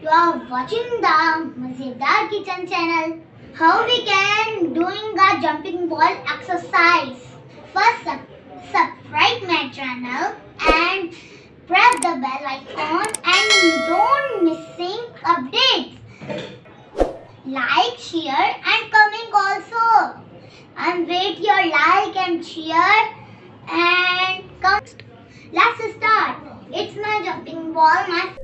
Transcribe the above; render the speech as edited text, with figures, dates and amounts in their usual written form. You are watching the Mazadar Kitchen channel. How we can doing a jumping ball exercise. First, subscribe my channel and press the bell icon and don't missing updates. Like, share and comment also. And wait your like and share and come. Let's start. It's my jumping ball.